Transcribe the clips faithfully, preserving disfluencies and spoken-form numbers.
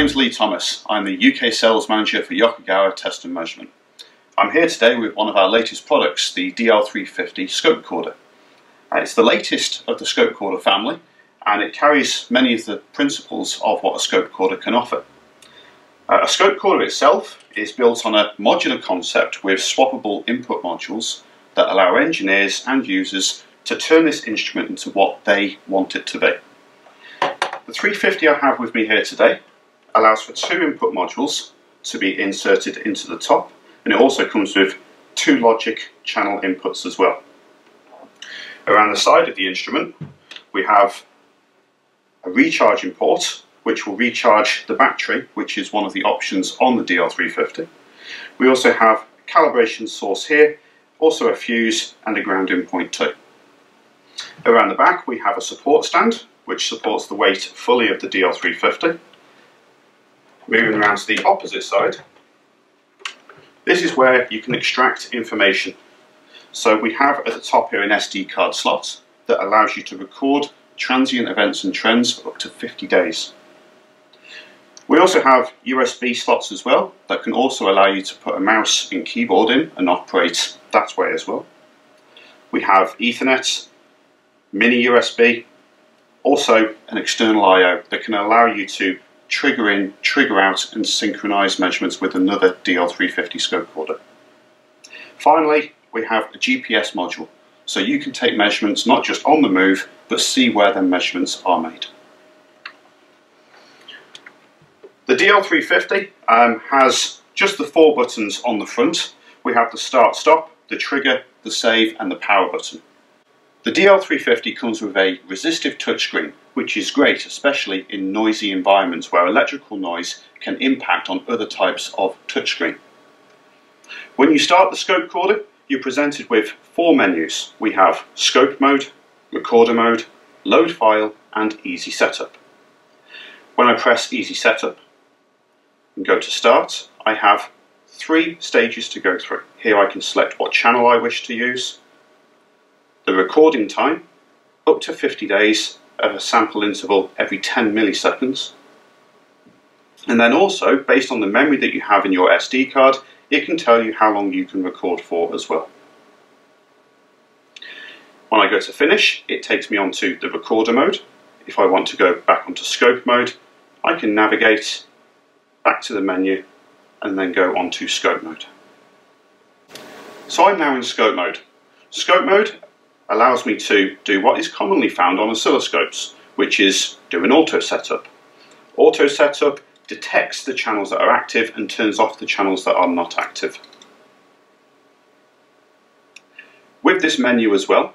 name's Lee Thomas. I'm the U K Sales Manager for Yokogawa Test and Measurement. I'm here today with one of our latest products, the D L three fifty ScopeCorder. Uh, it's the latest of the ScopeCorder family, and it carries many of the principles of what a ScopeCorder can offer. Uh, a ScopeCorder itself is built on a modular concept with swappable input modules that allow engineers and users to turn this instrument into what they want it to be. The three fifty I have with me here today allows for two input modules to be inserted into the top, and it also comes with two logic channel inputs as well. Around the side of the instrument we have a recharging port which will recharge the battery, which is one of the options on the D L three fifty. We also have a calibration source here, also a fuse and a grounding point too. Around the back we have a support stand which supports the weight fully of the D L three fifty. Moving around to the opposite side, this is where you can extract information. So we have at the top here an S D card slot that allows you to record transient events and trends for up to fifty days. We also have U S B slots as well that can also allow you to put a mouse and keyboard in and operate that way as well. We have Ethernet, mini U S B, also an external I O that can allow you to trigger in, trigger out and synchronise measurements with another D L three fifty ScopeCorder. Finally, we have a G P S module, so you can take measurements not just on the move, but see where the measurements are made. The D L three fifty um, has just the four buttons on the front. We have the start, stop, the trigger, the save and the power button. The D L three fifty comes with a resistive touchscreen, which is great, especially in noisy environments where electrical noise can impact on other types of touchscreen. When you start the ScopeCorder, you're presented with four menus. We have Scope Mode, Recorder Mode, Load File, and Easy Setup. When I press Easy Setup and go to Start, I have three stages to go through. Here I can select what channel I wish to use, the recording time, up to fifty days of a sample interval every ten milliseconds. And then also, based on the memory that you have in your S D card, it can tell you how long you can record for as well. When I go to finish, it takes me onto the recorder mode. If I want to go back onto scope mode, I can navigate back to the menu and then go onto scope mode. So I'm now in scope mode. Scope mode allows me to do what is commonly found on oscilloscopes, which is do an auto setup. Auto setup detects the channels that are active and turns off the channels that are not active. With this menu as well,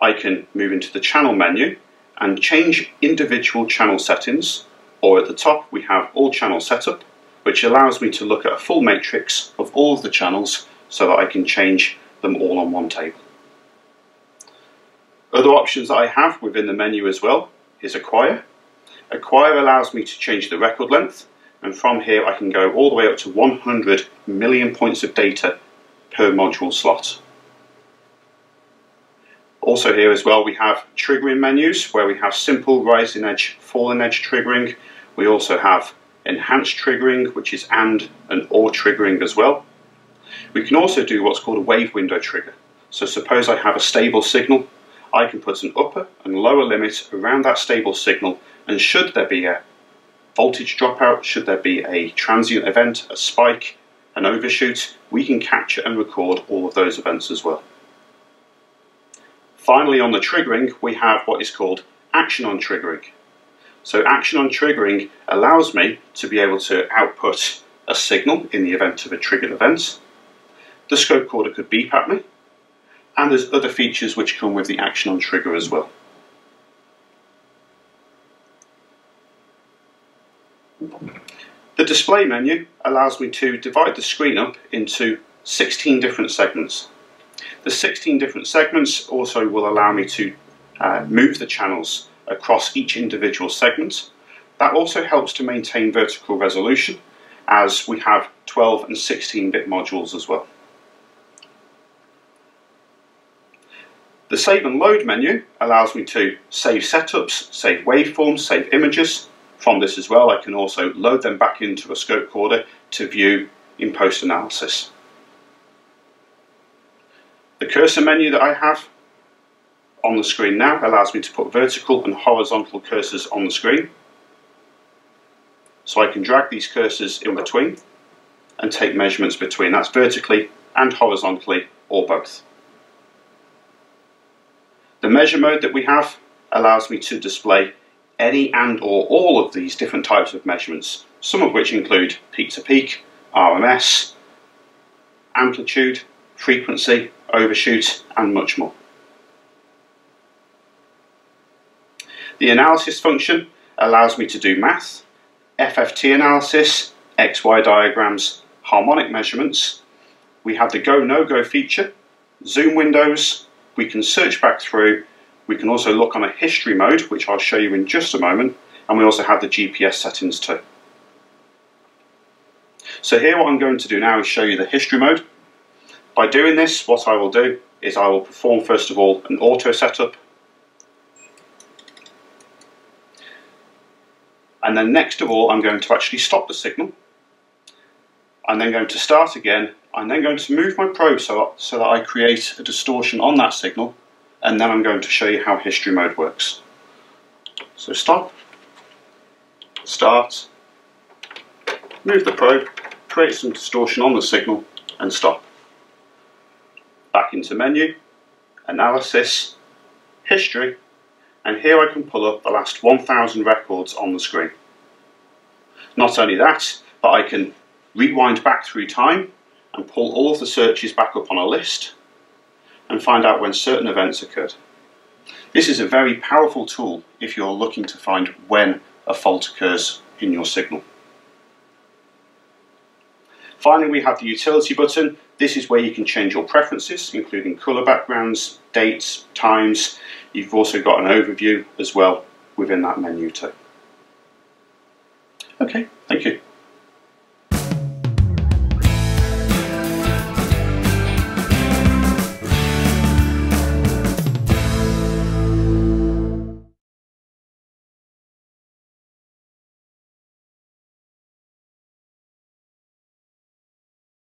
I can move into the channel menu and change individual channel settings, or at the top we have all channel setup, which allows me to look at a full matrix of all of the channels so that I can change them all on one table. Other options that I have within the menu as well is Acquire. Acquire allows me to change the record length, and from here I can go all the way up to one hundred million points of data per module slot. Also here as well we have triggering menus where we have simple rising edge, falling edge triggering. We also have enhanced triggering, which is AND and OR triggering as well. We can also do what's called a wave window trigger. So suppose I have a stable signal, I can put an upper and lower limit around that stable signal, and should there be a voltage dropout, should there be a transient event, a spike, an overshoot, we can capture and record all of those events as well. Finally, on the triggering, we have what is called action on triggering. So action on triggering allows me to be able to output a signal in the event of a triggered event. The ScopeCorder could beep at me, and there's other features which come with the action on trigger as well. The display menu allows me to divide the screen up into sixteen different segments. The sixteen different segments also will allow me to uh, move the channels across each individual segment. That also helps to maintain vertical resolution, as we have twelve and sixteen bit modules as well. The save and load menu allows me to save setups, save waveforms, save images, from this as well, I can also load them back into a ScopeCorder to view in post-analysis. The cursor menu that I have on the screen now allows me to put vertical and horizontal cursors on the screen. So I can drag these cursors in between and take measurements between. That's vertically and horizontally, or both. The measure mode that we have allows me to display any and or all of these different types of measurements, some of which include peak to peak, R M S, amplitude, frequency, overshoot, and much more. The analysis function allows me to do math, F F T analysis, X Y diagrams, harmonic measurements. We have the go no-go feature, zoom windows, we can search back through, we can also look on a history mode, which I'll show you in just a moment, and we also have the G P S settings too. So here what I'm going to do now is show you the history mode. By doing this, what I will do is I will perform first of all an auto setup, and then next of all I'm going to actually stop the signal. I'm then going to start again. I'm then going to move my probe so, so that I create a distortion on that signal, and then I'm going to show you how history mode works. So stop, start, move the probe, create some distortion on the signal, and stop. Back into menu, analysis, history, and here I can pull up the last one thousand records on the screen. Not only that, but I can rewind back through time and pull all of the searches back up on a list and find out when certain events occurred. This is a very powerful tool if you're looking to find when a fault occurs in your signal. Finally, we have the utility button. This is where you can change your preferences, including colour backgrounds, dates, times. You've also got an overview as well within that menu too. Okay, thank you.